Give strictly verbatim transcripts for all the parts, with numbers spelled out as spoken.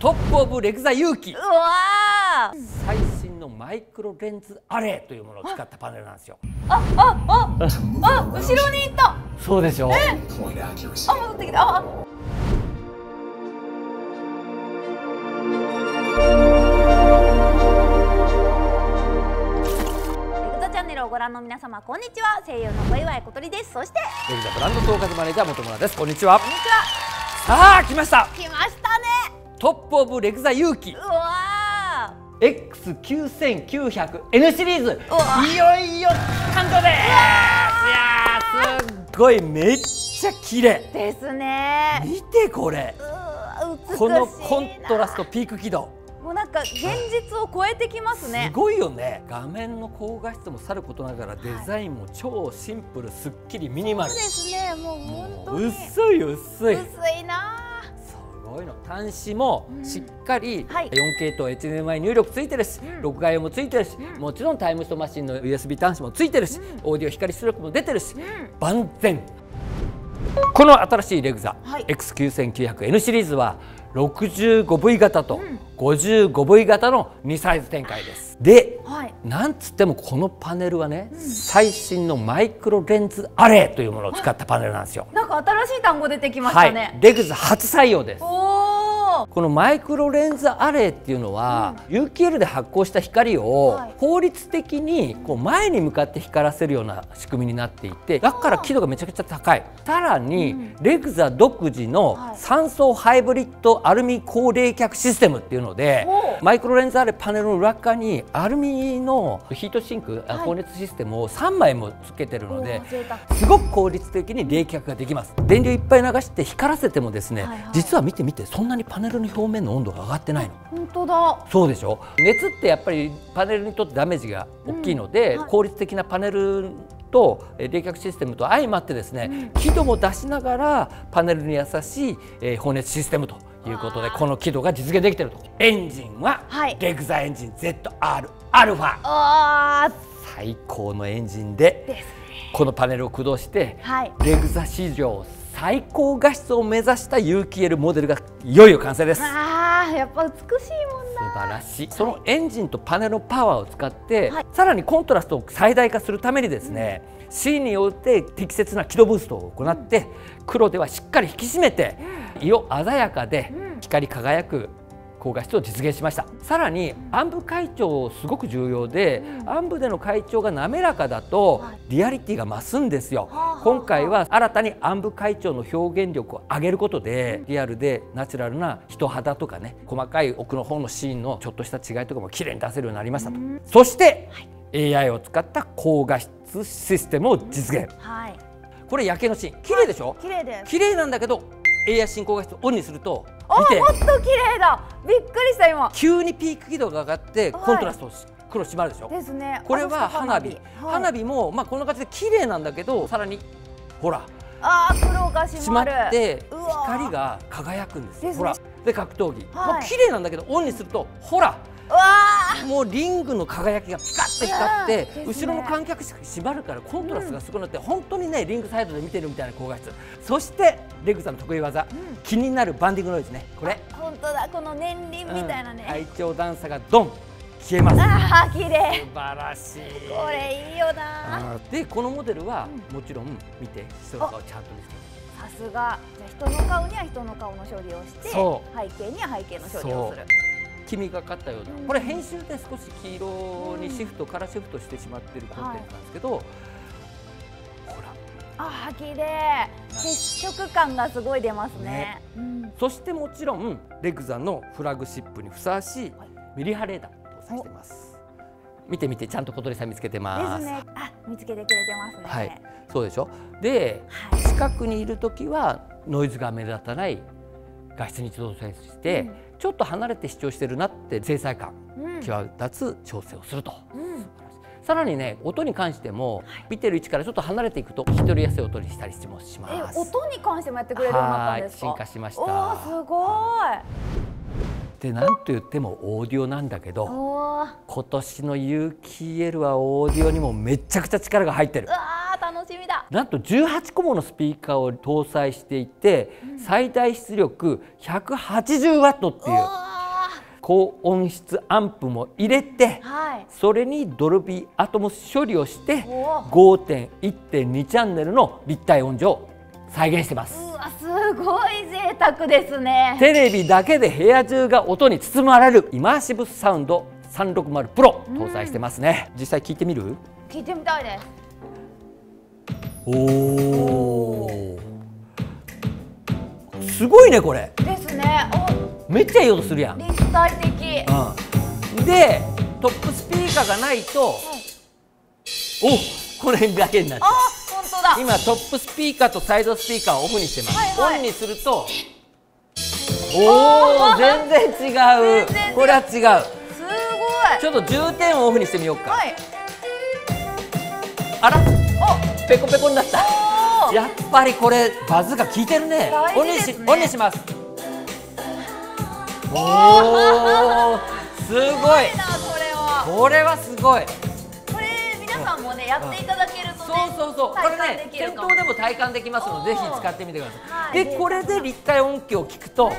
トップオブレグザ有機、うわ最新のマイクロレンズアレイというものを使ったパネルなんですよ。ああああ、後ろに行った。そうでしょ。えあ、戻ってきた。ああ、ご覧の皆様こんにちは。声優の小岩井小鳥です。そしてレグザブランド統括マネージャー本村です。こんにちは。こんにちは。さあ来ました。来ましたね。トップオブレグザ有機、うわ エックスきゅうきゅうぜろぜろエヌ シリーズ、いよいよ誕生です。いやー、すっごい、めっちゃ綺麗ですね。見てこれ、このコントラスト、ピーク起動、もうなんか現実を超えてきますね。すごいよね。画面の高画質もさることながら、デザインも超シンプル、すっきりミニマル。そうですね。もう本当に薄い薄い。薄いな。すごいの。端子もしっかり よんケー と エイチディーエムアイ 入力ついてるし、うん、録画用もついてるし、うん、もちろんタイムストマシンの ユーエスビー 端子もついてるし、うん、オーディオ光出力も出てるし、うん、万全。この新しいレグザ、はい、エックスきゅうきゅうぜろぜろエヌ シリーズは ろくじゅうごブイ 型と ごじゅうごブイ 型のにサイズ展開です。で、はい、なんつってもこのパネルはね、うん、最新のマイクロレンズアレイというものを使ったパネルなんですよ。なんか新しい単語出てきましたね。はい、レグザ初採用です。このマイクロレンズアレイっていうのは、うん、ユーキューエル で発光した光を効率的にこう前に向かって光らせるような仕組みになっていて、だから輝度がめちゃくちゃ高い。さらに、うん、レグザ独自のさん層ハイブリッドアルミ高冷却システムっていうので、はい、マイクロレンズアレイパネルの裏側にアルミのヒートシンク、はい、光熱システムをさんまいもつけてるので、すごく効率的に冷却ができます。電流いっぱい流して光らせてもですね、はい、はい、実は見て見て、そんなにパネルパネルの表面の温度が上がってないの。本当だ。そうでしょ。熱ってやっぱりパネルにとってダメージが大きいので、うん、はい、効率的なパネルと冷却システムと相まってですね、輝度も出しながらパネルに優しい、えー、放熱システムということで、この輝度が実現できていると。エンジンは、はい、レグザエンジン ゼットアールアルファ、 最高のエンジン で, です、ね、このパネルを駆動して、はい、レグザ史上最高画質を目指した ユーキューエル モデルがいよいよ完成です。あー、やっぱ美しいもんな。素晴らしい。そのエンジンとパネルのパワーを使って、はい、さらにコントラストを最大化するためにですね、うん、シー によって適切な輝度ブーストを行って、うん、黒ではしっかり引き締めて、うん、色鮮やかで光り輝く高画質を実現しました。さらに暗部開調すごく重要で、うん、暗部での開調が滑らかだとリアリティが増すんですよ。今回は新たに暗部開調の表現力を上げることで、リアルでナチュラルな人肌とかね、細かい奥の方のシーンのちょっとした違いとかも綺麗に出せるようになりましたと。うん、そして、はい、エーアイ を使った高画質システムを実現、うん、はい、これ夜景のシーン綺麗でしょ。綺麗です。綺麗なんだけど、エーアイ 進行画質をオンにすると、あ、もっと綺麗だ。びっくりした今。急にピーク輝度が上がって、はい、コントラスト黒締まるでしょ。ですね。これは花火。花火、花火もまあこんな感じで綺麗なんだけど、さらにほら、あー、黒が締まる。締まって光が輝くんです。ですね、ほら。で格闘技、はい、もう綺麗なんだけどオンにすると、ほら。もうリングの輝きがピカッと光って、後ろの観客しか縛るからコントラストがすごくなって、本当にね、リングサイドで見てるみたいな高画質。そしてレグザの得意技、気になるバンディングノイズね。これ本当だ。この年輪みたいなね、愛嬌段差がドン消えます。ああ、綺麗。素晴らしい。これいいよな。でこのモデルはもちろん見て、人の顔ちゃんと見せて、さすが。人の顔には人の顔の処理をして、背景には背景の処理をする。黄みがかったような、これ編集で少し黄色にシフト、カラーシフトしてしまっているコンテンツなんですけど、はい、ほら、あー、綺麗。接触感がすごい出ますね。ね、うん、そしてもちろんレグザのフラグシップにふさわしいミリ波レーダーを搭載しています。見て見て、ちゃんと小鳥さん見つけてます。ですね。あ、見つけてくれてますね。はい、そうでしょ。で、はい、近くにいるときはノイズが目立たない画質に調整して、うん、ちょっと離れて視聴してるなって精細感、うん、際立つ調整をすると、うん、さらにね、音に関しても、はい、見てる位置からちょっと離れていくと聞き取りやすい音にしたりもします。え、音に関してもやってくれるようになったんですか。進化しました。おー、すごい。で、なんといってもオーディオなんだけど、今年の ユーキューエル はオーディオにもめちゃくちゃ力が入ってる。うわー、楽しみだ。なんとじゅうはちこものスピーカーを搭載していて、うん、最大出力ひゃくはちじゅうワットっていう高音質アンプも入れて、はい、それにドルビーアトモス処理をして ごてんいちてんに チャンネルの立体音場を再現してます。うわ、すごい贅沢ですね。テレビだけで部屋中が音に包まれるイマーシブサウンドさんびゃくろくじゅうプロ搭載してますね。実際聞いてみる？聞いてみたいです。おお、すごいねこれ。ですね。めっちゃいい音するやん。立体的。うん、でトップスピーカーがないと、うん、おこれだけになって。あ、本当だ。今トップスピーカーとサイドスピーカーをオフにしてます。はいはい、オンにすると、おお全然違う。これは違う。ちょっと重点をオフにしてみようか。はい、あら、お、ペコペコになった。やっぱりこれバズが効いてるね。オンにし、オンにします。おお、すごい。これはすごい。これ皆さんもね、やっていただけるとね。そうそうそう。これね、店頭でも体感できますので、ぜひ使ってみてください。で、これで立体音響を聞くと。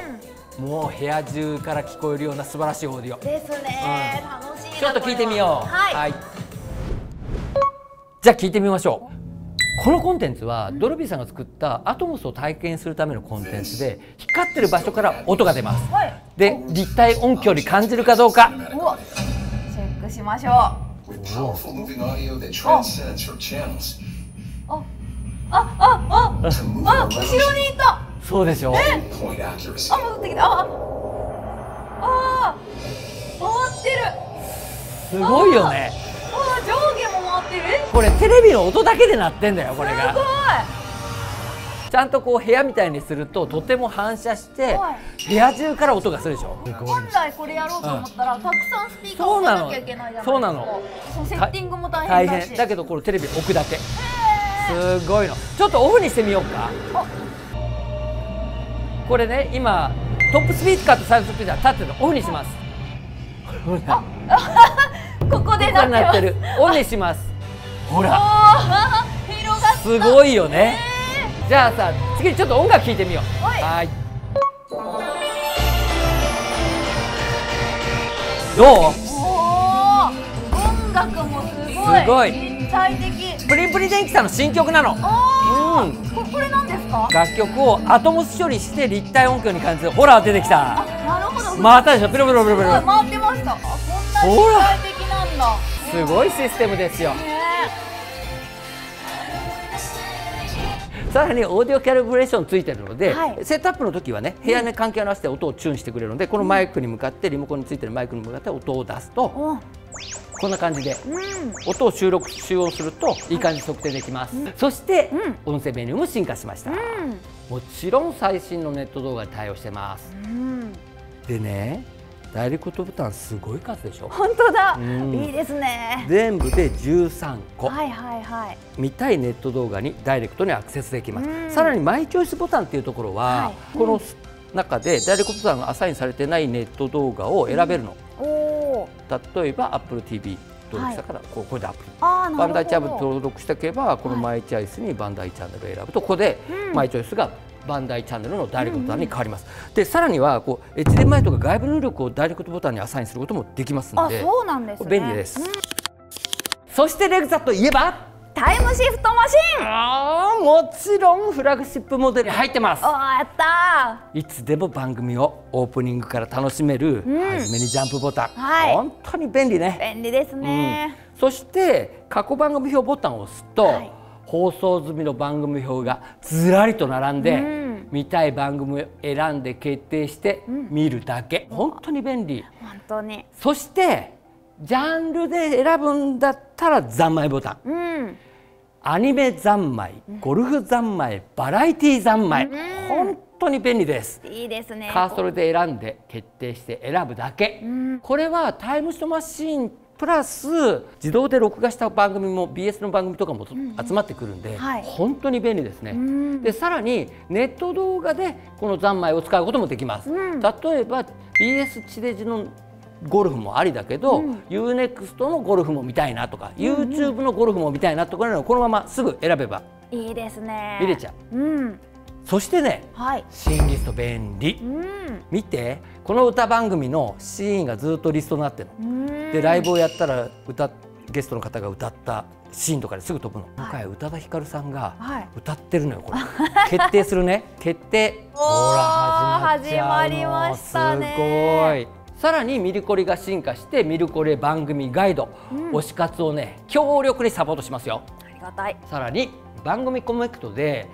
もう部屋中から聞こえるような素晴らしいオーディオですね。うん、楽しいな。ちょっと聞いてみよう。はい、はい、じゃあ聞いてみましょう。このコンテンツは、うん、ドルビーさんが作ったアトモスを体験するためのコンテンツで、光ってる場所から音が出ます、はい、で立体音響に感じるかどうかチェックしましょう。おあああああ、後ろにいた。そうでしょう。え、あ、戻ってきた。ああ、回ってる。すごいよね。ああ、上下も回ってる。これテレビの音だけで鳴ってんだよ。これがすごい。ちゃんとこう部屋みたいにするととても反射して部屋中から音がするでしょ。本来これやろうと思ったら、うん、たくさんスピーカーを置かなきゃいけないじゃないですか。そうなの。そのセッティングも大変だし。大変だけどこれテレビ置くだけ。すごいの。ちょっとオフにしてみようか。これね、今トップスピーカーとサイドスピーカー立ってるの。オフにします。ここでなってる。オンにします。ほら。広がった。すごいよね。えー、じゃあさ、次にちょっと音楽聴いてみよう。はい。はいどう？おお。音楽もすごい。すごい。プリンプリン電気さんの新曲なの。うん、これなんですか？楽曲をアトモス処理して立体音響に感じる。ほら出てきた。なるほど。回ったでしょ。ピロピロピロピロ。回ってました。こんな立体的なんだ。すごいシステムですよ。さらにオーディオキャリブレーションついてるので、はい、セットアップの時はね、部屋に環境に合わせて音をチューンしてくれるので、このマイクに向かってリモコンについてるマイクに向かって音を出すと、うん、こんな感じで、うん、音を収録収音するといい感じに測定できます。うん、そして、うん、音声メニューも進化しました。うん、もちろん最新のネット動画に対応してます。うん、でね、代理ことボタンすごい数でしょ。本当だ。うん、いいですね。全部でじゅうさんこ。はいはいはい。見たいネット動画にダイレクトにアクセスできます。うん、さらにマイチョイスボタンっていうところは、はい、この中でダイレクトボタンがアサインされてないネット動画を選べるの。うん、おー。例えば アップルティーブイ 登録したから、はい、これで アップル。バンダイチャンネル登録しておけば、このマイチョイスにバンダイチャンネルを選ぶと、ここでマイチョイスがバンダイチャンネルのダイレクトボタンに変わります。うんうん、でさらにはこう エイチディーエムアイ とか外部入力をダイレクトボタンにアサインすることもできますので、あ、そうなんですね、便利です。うん、そしてレグザといえばタイムシフトマシン。ああ、もちろんフラグシップモデルに入ってます。おー、やったー。いつでも番組をオープニングから楽しめる、うん、はじめにジャンプボタン、はい、本当に便利ね。便利ですね。うん、そして過去番組表ボタンを押すと、はい、放送済みの番組表がずらりと並んで、うん、見たい番組を選んで決定して見るだけ、うん、本当に便利。本当に。そしてジャンルで選ぶんだったらざんまいボタン、うん、アニメざんまい、ゴルフざんまい、バラエティざんまい、うん、本当に便利です。いいですね。カーソルで選んで決定して選ぶだけ、うん、これはタイムシフトマシーンプラス自動で録画した番組も ビーエス の番組とかも集まってくるんで、うん、はい、本当に便利ですね。うん、でさらにネット動画でこのざんまいを使うこともできます。うん、例えば ビーエス 地デジのゴルフもありだけど、うん、ユーネクスト のゴルフも見たいなとか、うん、ユーチューブ のゴルフも見たいなとかのこのまますぐ選べばいいですね。見れちゃう。うん、そしてね、はい、シーンリスト便利、うん、見てこの歌番組のシーンがずっとリストになってる、うん、でライブをやったら歌ゲストの方が歌ったシーンとかですぐ飛ぶの、はい、今回宇多田ヒカルさんが歌ってるのよこれ、はい、決定するね決定ほら始まっちゃうの始まりましたね。すごい。さらにミルコレが進化してミルコレ番組ガイド、うん、推し活をね強力にサポートしますよ。ありがたい。さらに番組コネクトで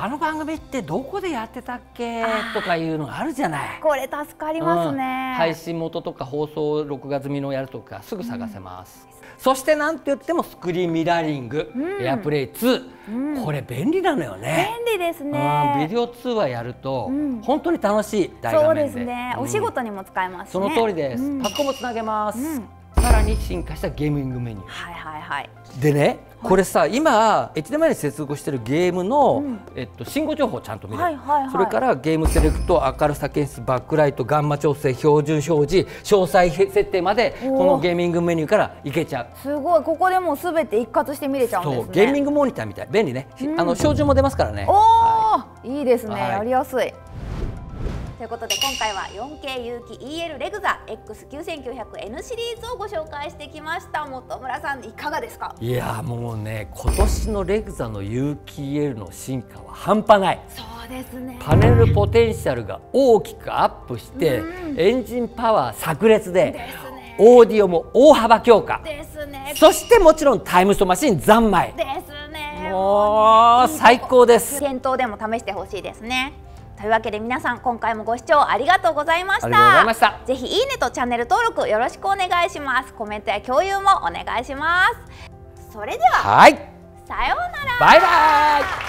あの番組ってどこでやってたっけとかいうのがあるじゃない。これ助かりますね、うん、配信元とか放送録画済みのやるとかすぐ探せます、うん、そしてなんて言ってもスクリーンミラーリング、うん、エアプレイツー、うん、これ便利なのよね。便利ですね、うん、ビデオ通話やると本当に楽しい大画面で、そうですね、うん、お仕事にも使えますね。その通りです、うん、パックもつなげます、うん、さらに進化したゲーミングメニュー、はいはいはい、でねこれさ今 エイチディーエムアイ に接続しているゲームの、うん、えっと、信号情報をちゃんと見れる、それからゲームセレクト、明るさ検出、バックライト、ガンマ調整、標準表示、詳細設定までこのゲーミングメニューからいけちゃう。すごい、ここでもうすべて一括して見れちゃうんですね。そう、ゲーミングモニターみたい便利ね、うん、あの照準も出ますからね。おー、はい、いいですね、はい、やりやすい。ということで今回は フォーケー 有機 イーエル レグザ エックスきゅうせんきゅうひゃくエヌ シリーズをご紹介してきました。本村さんいかがですか。いやもうね今年のレグザの有機 イーエル の進化は半端ない。そうですね、パネルポテンシャルが大きくアップして、うん、エンジンパワー炸裂 で, です、ね、オーディオも大幅強化です、ね、そしてもちろんタイムストマシン三昧ですね。もう最高です。店頭でも試してほしいですね。というわけで皆さん今回もご視聴ありがとうございました。ぜひいいねとチャンネル登録よろしくお願いします。コメントや共有もお願いします。それでは、はい、さようなら。バイバイ。